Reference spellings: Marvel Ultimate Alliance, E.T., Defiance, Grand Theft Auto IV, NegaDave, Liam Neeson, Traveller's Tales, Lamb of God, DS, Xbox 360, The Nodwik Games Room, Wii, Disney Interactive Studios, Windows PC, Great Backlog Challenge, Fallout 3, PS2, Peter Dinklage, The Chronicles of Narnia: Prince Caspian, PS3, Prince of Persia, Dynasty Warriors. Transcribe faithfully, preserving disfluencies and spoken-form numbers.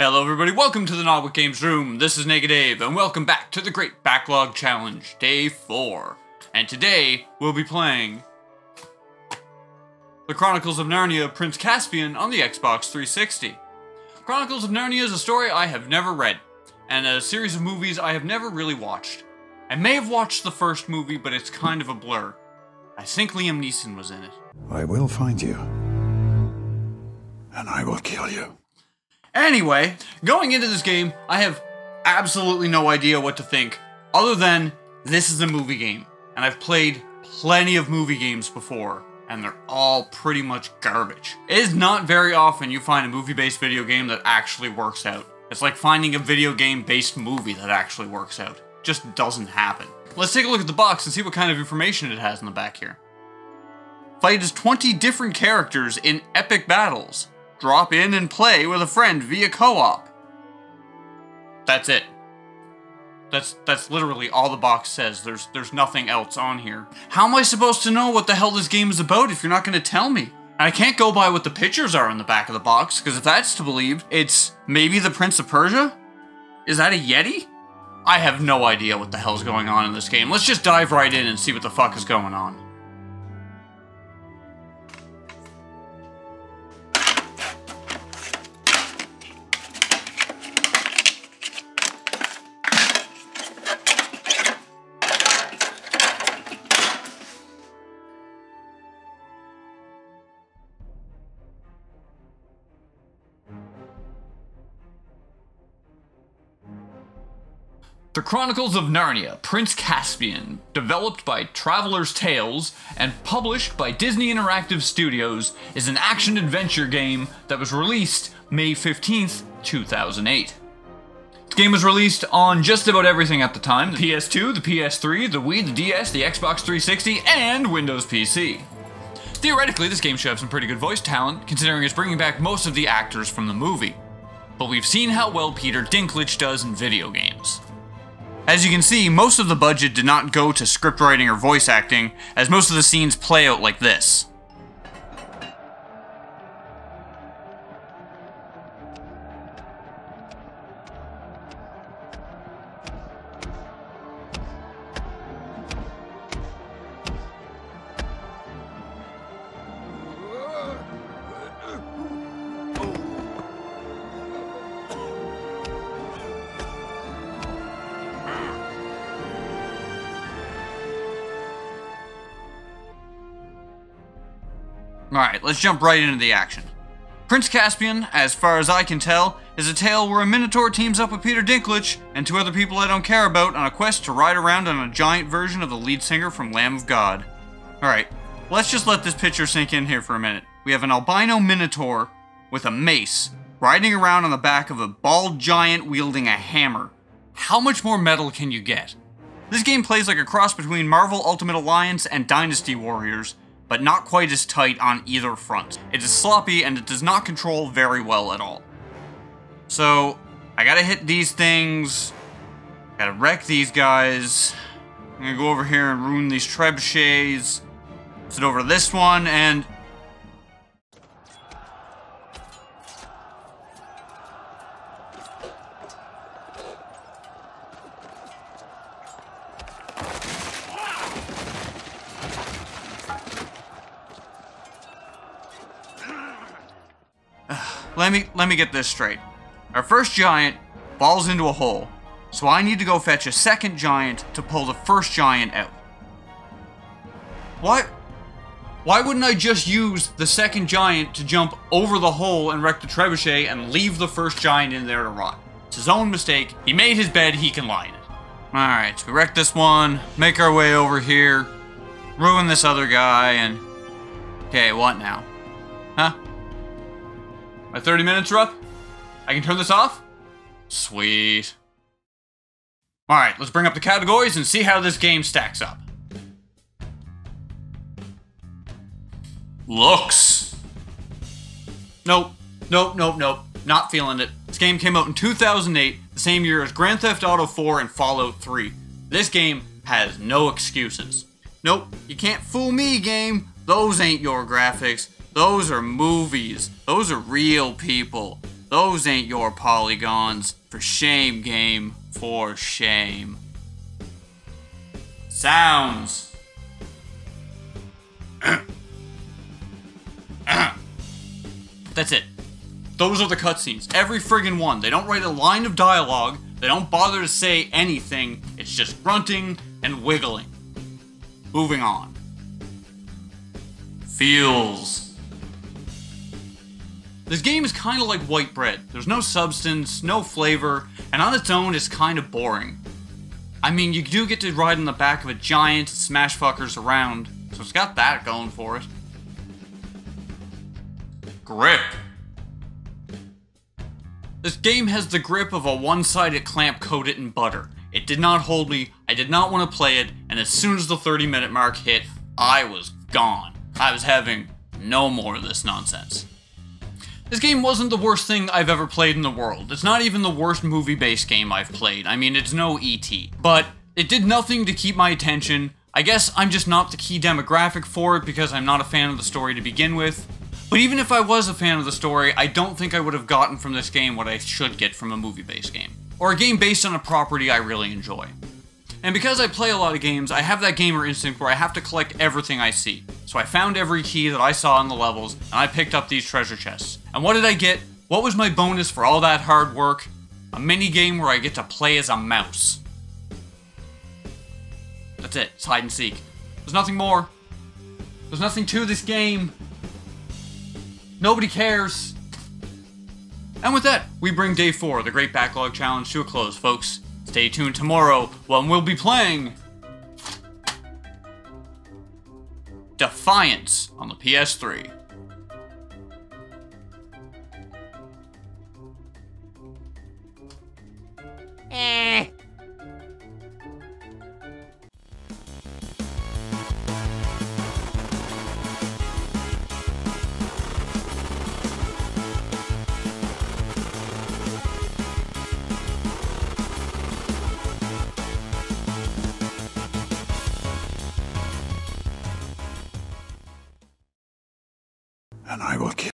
Hello everybody, welcome to the Nodwik Games Room. This is NegaDave, and welcome back to the Great Backlog Challenge, Day four. And today, we'll be playing The Chronicles of Narnia: Prince Caspian on the Xbox three sixty. Chronicles of Narnia is a story I have never read, and a series of movies I have never really watched. I may have watched the first movie, but it's kind of a blur. I think Liam Neeson was in it. I will find you, and I will kill you. Anyway, going into this game, I have absolutely no idea what to think, other than this is a movie game, and I've played plenty of movie games before, and they're all pretty much garbage. It is not very often you find a movie-based video game that actually works out. It's like finding a video game-based movie that actually works out. It just doesn't happen. Let's take a look at the box and see what kind of information it has in the back here. Fight as twenty different characters in epic battles. Drop in and play with a friend via co-op. That's it. That's that's literally all the box says. There's there's nothing else on here. How am I supposed to know what the hell this game is about if you're not going to tell me? And I can't go by what the pictures are in the back of the box, because if that's to believe, it's maybe the Prince of Persia? Is that a Yeti? I have no idea what the hell's going on in this game. Let's just dive right in and see what the fuck is going on. The Chronicles of Narnia: Prince Caspian, developed by Traveller's Tales and published by Disney Interactive Studios, is an action-adventure game that was released May fifteenth, two thousand eight. The game was released on just about everything at the time: the P S two, the P S three, the Wii, the D S, the Xbox three sixty, and Windows P C. Theoretically, this game should have some pretty good voice talent, considering it's bringing back most of the actors from the movie. But we've seen how well Peter Dinklage does in video games. As you can see, most of the budget did not go to script writing or voice acting, as most of the scenes play out like this. Alright, let's jump right into the action. Prince Caspian, as far as I can tell, is a tale where a minotaur teams up with Peter Dinklage and two other people I don't care about on a quest to ride around on a giant version of the lead singer from Lamb of God. Alright, let's just let this picture sink in here for a minute. We have an albino minotaur with a mace, riding around on the back of a bald giant wielding a hammer. How much more metal can you get? This game plays like a cross between Marvel Ultimate Alliance and Dynasty Warriors, but not quite as tight on either front. It is sloppy, and it does not control very well at all. So, I gotta hit these things, gotta wreck these guys, I'm gonna go over here and ruin these trebuchets, sit over this one, and... Let me, let me get this straight. Our first giant falls into a hole, so I need to go fetch a second giant to pull the first giant out. What? Why wouldn't I just use the second giant to jump over the hole and wreck the trebuchet and leave the first giant in there to rot? It's his own mistake. He made his bed, he can lie in it. Alright, so we wreck this one, make our way over here, ruin this other guy, and... Okay, what now? Huh? My thirty minutes are up? I can turn this off? Sweet. Alright, let's bring up the categories and see how this game stacks up. Looks. Nope. Nope, nope, nope. Not feeling it. This game came out in two thousand eight, the same year as Grand Theft Auto four and Fallout three. This game has no excuses. Nope, you can't fool me, game. Those ain't your graphics. Those are movies. Those are real people. Those ain't your polygons. For shame, game. For shame. Sounds. That's it. Those are the cutscenes. Every friggin' one. They don't write a line of dialogue. They don't bother to say anything. It's just grunting and wiggling. Moving on. Feels. This game is kind of like white bread. There's no substance, no flavor, and on its own, it's kind of boring. I mean, you do get to ride on the back of a giant and smash fuckers around, so it's got that going for it. Grip. This game has the grip of a one-sided clamp coated in butter. It did not hold me, I did not want to play it, and as soon as the thirty minute mark hit, I was gone. I was having no more of this nonsense. This game wasn't the worst thing I've ever played in the world. It's not even the worst movie-based game I've played. I mean, it's no E T. But it did nothing to keep my attention. I guess I'm just not the key demographic for it because I'm not a fan of the story to begin with. But even if I was a fan of the story, I don't think I would have gotten from this game what I should get from a movie-based game. Or a game based on a property I really enjoy. And because I play a lot of games, I have that gamer instinct where I have to collect everything I see. So I found every key that I saw in the levels, and I picked up these treasure chests. And what did I get? What was my bonus for all that hard work? A mini game where I get to play as a mouse. That's it. It's hide and seek. There's nothing more. There's nothing to this game. Nobody cares. And with that, we bring day four of the Great Backlog Challenge to a close, folks. Stay tuned tomorrow when we'll be playing Defiance on the P S three. Eh. And I will keep